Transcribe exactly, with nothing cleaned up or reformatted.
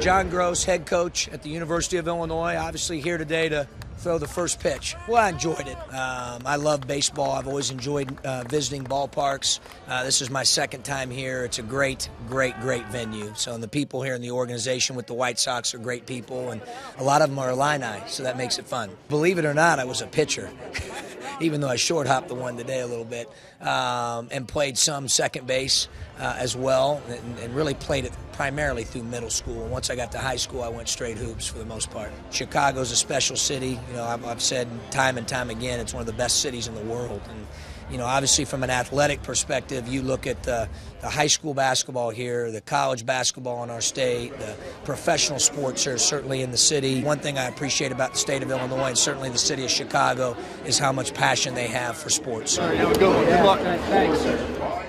John Groce, head coach at the University of Illinois, obviously here today to throw the first pitch. Well, I enjoyed it. Um, I love baseball. I've always enjoyed uh, visiting ballparks. Uh, this is my second time here. It's a great, great, great venue. So, and the people here in the organization with the White Sox are great people, and a lot of them are Illini, so that makes it fun. Believe it or not, I was a pitcher. Even though I short-hopped the one today a little bit, um, and played some second base uh, as well, and, and really played it primarily through middle school. And once I got to high school, I went straight hoops for the most part. Chicago's a special city. You know, I've, I've said time and time again, it's one of the best cities in the world. And, you know, obviously from an athletic perspective, you look at the, the high school basketball here, the college basketball in our state, the professional sports here, certainly in the city. One thing I appreciate about the state of Illinois, and certainly the city of Chicago, is how much passion they have for sports. All right, now we go. Good luck. Thanks, sir.